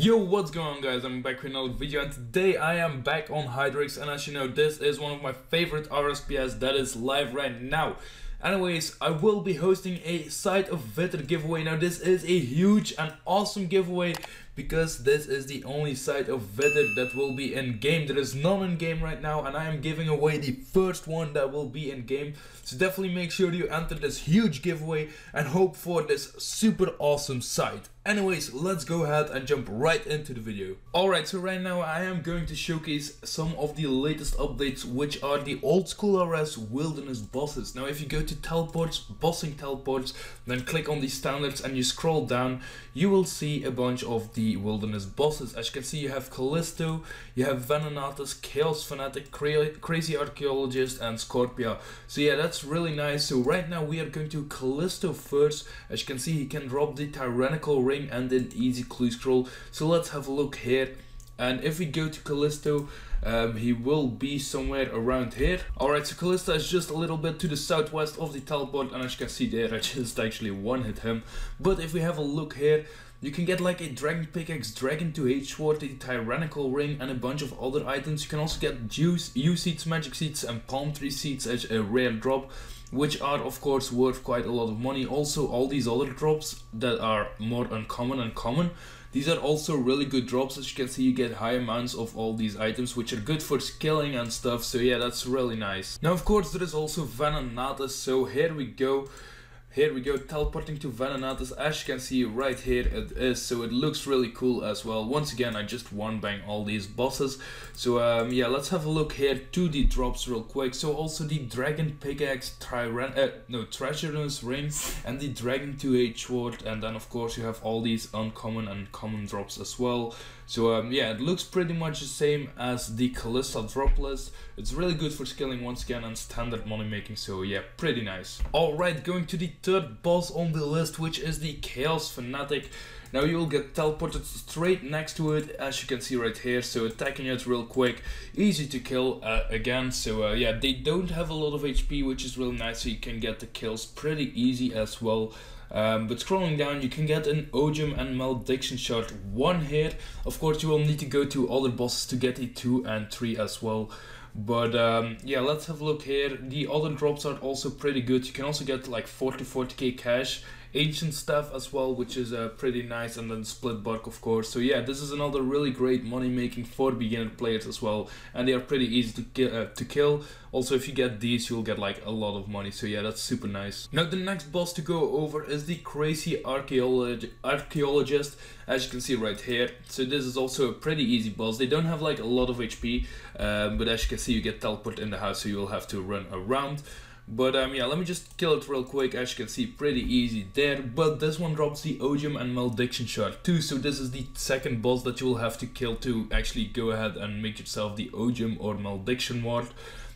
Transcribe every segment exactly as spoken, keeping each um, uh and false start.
Yo, what's going on, guys? I'm back with another video, and today I am back on Hydrix, and as you know, this is one of my favorite R S P S that is live right now. Anyways, I will be hosting a Scythe of Vitur giveaway. Now this is a huge and awesome giveaway because this is the only Scythe of Vitur that will be in game. There is none in game right now, and I am giving away the first one that will be in game. So definitely make sure you enter this huge giveaway and hope for this super awesome Scythe. Anyways, let's go ahead and jump right into the video. Alright, so right now I am going to showcase some of the latest updates, which are the old school R S wilderness bosses. Now if you go to teleports, bossing teleports, then click on the standards and you scroll down, you will see a bunch of the wilderness bosses. As you can see, you have Callisto, you have Venenatis, Chaos Fanatic, Cra Crazy Archaeologist and Scorpia. So yeah, that's really nice. So right now we are going to Callisto first. As you can see, he can drop the Tyrannical Ring and an easy clue scroll. So let's have a look here, and if we go to Callisto, um, he will be somewhere around here. Alright, so Callisto is just a little bit to the southwest of the teleport, and as you can see there, I just actually one hit him. But if we have a look here, you can get like a Dragon Pickaxe, Dragon two H Ward, the Tyrannical Ring and a bunch of other items. You can also get Juice, U Seeds, Magic Seeds and Palm Tree Seeds as a rare drop, which are of course worth quite a lot of money. Also all these other drops that are more uncommon and common, these are also really good drops. As you can see, you get high amounts of all these items, which are good for scaling and stuff. So yeah, that's really nice. Now of course there is also Venenatis, so here we go. Here we go, teleporting to Venenatis. As you can see right here it is, so it looks really cool as well. Once again, I just one bang all these bosses. So um, yeah, let's have a look here to the drops real quick. So also the Dragon Pickaxe, Tyran uh, no, Treasurer's Ring and the Dragon two H Ward, and then of course you have all these uncommon and common drops as well. So um, yeah, it looks pretty much the same as the Callisto drop list. It's really good for scaling once again and standard money making, so yeah, pretty nice. Alright, going to the third boss on the list, which is the Chaos Fanatic. Now you will get teleported straight next to it, as you can see right here, so attacking it real quick, easy to kill uh, again. So uh, yeah, they don't have a lot of H P, which is really nice, so you can get the kills pretty easy as well. Um, but scrolling down, you can get an Ogem and Malediction Shard one here. Of course you will need to go to other bosses to get the two and three as well. But um, yeah, let's have a look here. The other drops are also pretty good. You can also get like forty to forty K cash, ancient staff as well, which is uh, pretty nice, and then split bark of course. So yeah, this is another really great money making for beginner players as well, and they are pretty easy to kill, uh, to kill. Also if you get these, you'll get like a lot of money, so yeah, that's super nice. Now the next boss to go over is the Crazy Archaeolog Archaeologist, as you can see right here. So this is also a pretty easy boss. They don't have like a lot of H P, um, but as you can see, you get teleported in the house, so you'll have to run around. But um, yeah, let me just kill it real quick. As you can see, pretty easy there. But this one drops the Odium and Malediction Shard too. So this is the second boss that you will have to kill to actually go ahead and make yourself the Odium or Malediction Ward.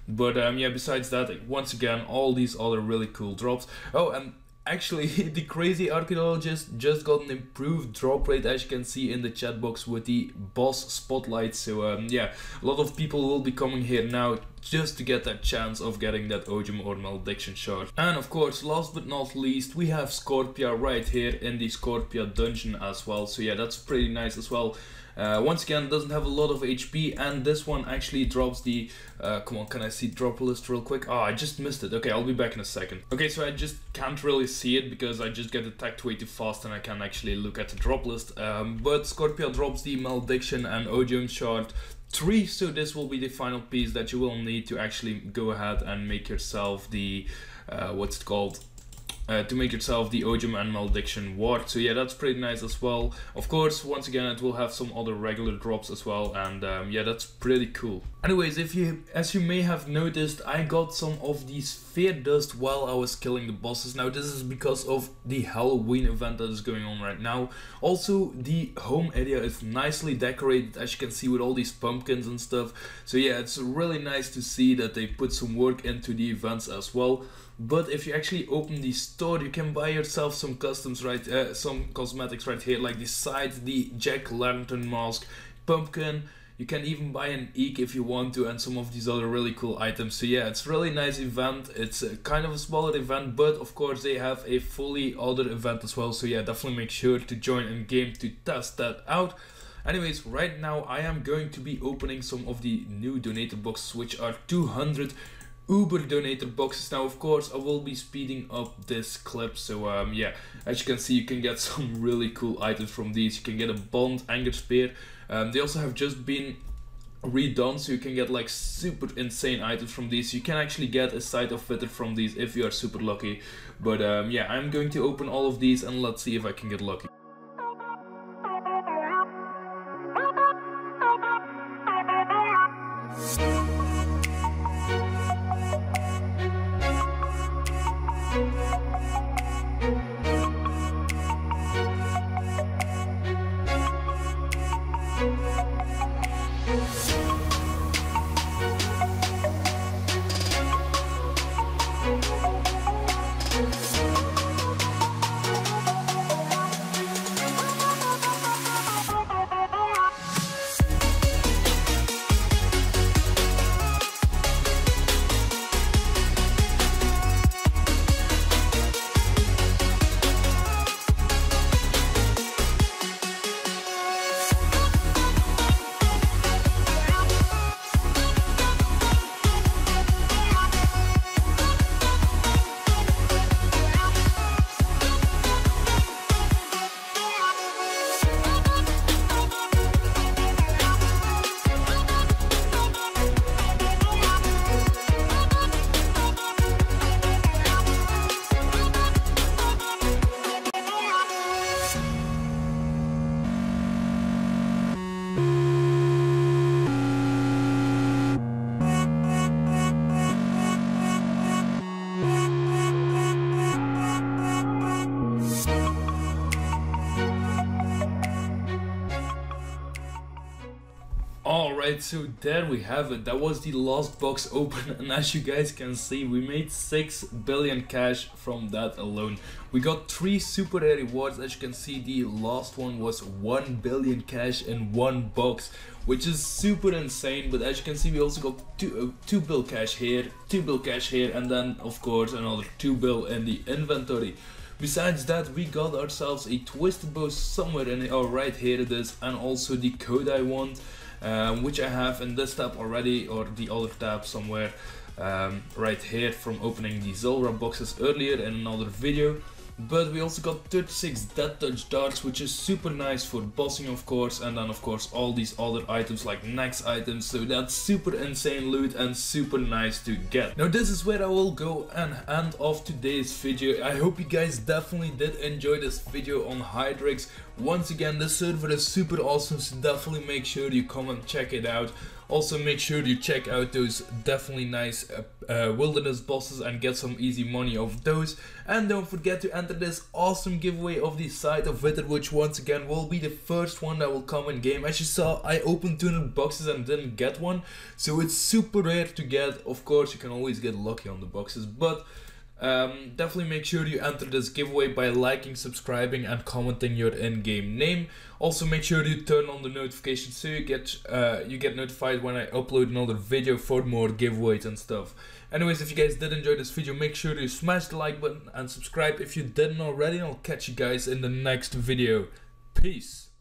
But um, yeah, besides that, once again, all these other really cool drops. Oh, and actually, the Crazy Archaeologist just got an improved drop rate, as you can see in the chat box, with the boss spotlight. So um, yeah, a lot of people will be coming here now just to get that chance of getting that Odium or Malediction Shard. And of course, last but not least, we have Scorpia right here in the Scorpia dungeon as well. So yeah, that's pretty nice as well. Uh, once again, doesn't have a lot of H P, and this one actually drops the uh, come on, can I see drop list real quick? Oh, I just missed it. Okay, I'll be back in a second. Okay, so I just can't really see it because I just get attacked way too fast and I can't actually look at the drop list. Um, but Scorpia drops the Malediction and Odium Shard three, so this will be the final piece that you will need to actually go ahead and make yourself the uh, what's it called? Uh, to make yourself the Odium and Malediction Ward. So yeah, that's pretty nice as well. Of course, once again, it will have some other regular drops as well, and um, yeah, that's pretty cool. Anyways, if you, as you may have noticed, I got some of these Sphere Dust while I was killing the bosses. Now this is because of the Halloween event that is going on right now. Also, the home area is nicely decorated, as you can see, with all these pumpkins and stuff. So yeah, it's really nice to see that they put some work into the events as well. But if you actually open the store, you can buy yourself some customs, right? Uh, some cosmetics right here, like the Scythe, the Jack Lantern Mask, pumpkin. You can even buy an Eek if you want to, and some of these other really cool items. So yeah, it's really nice event. It's a kind of a smaller event, but of course they have a fully other event as well. So yeah, definitely make sure to join in game to test that out. Anyways, right now I am going to be opening some of the new donator boxes, which are two hundred Uber donator boxes. Now of course I will be speeding up this clip, so um yeah, as you can see, you can get some really cool items from these. You can get a Bond Anger Spear. Um, they also have just been redone, so you can get like super insane items from these. You can actually get a Scythe of Vitur from these if you are super lucky. But um yeah, I'm going to open all of these and let's see if I can get lucky. Alright, so there we have it. That was the last box open, and as you guys can see, we made six billion cash from that alone. We got three super rare rewards. As you can see, the last one was one billion cash in one box, which is super insane. But as you can see, we also got two, uh, two bill cash here, two bill cash here, and then of course another two bill in the inventory. Besides that, we got ourselves a Twisted Bow somewhere in it, oh, right here it is, and also the Kodai wand. Um, which I have in this tab already, or the other tab somewhere, um, right here, from opening the Zulra boxes earlier in another video. But we also got thirty-six Death Touch Darts, which is super nice for bossing of course, and then of course all these other items like next items, so that's super insane loot and super nice to get. Now this is where I will go and end off today's video. I hope you guys definitely did enjoy this video on Hydrix. Once again, this server is super awesome, so definitely make sure you come and check it out. Also make sure you check out those definitely nice uh, uh, wilderness bosses and get some easy money off those. And don't forget to enter this awesome giveaway of the Scythe of Vitur, which once again will be the first one that will come in game. As you saw, I opened two hundred boxes and didn't get one, so it's super rare to get. Of course, you can always get lucky on the boxes, but Um, definitely make sure you enter this giveaway by liking, subscribing and commenting your in-game name. Also make sure you turn on the notifications so you get uh, you get notified when I upload another video for more giveaways and stuff. Anyways, if you guys did enjoy this video, make sure you smash the like button and subscribe if you didn't already. I'll catch you guys in the next video. Peace!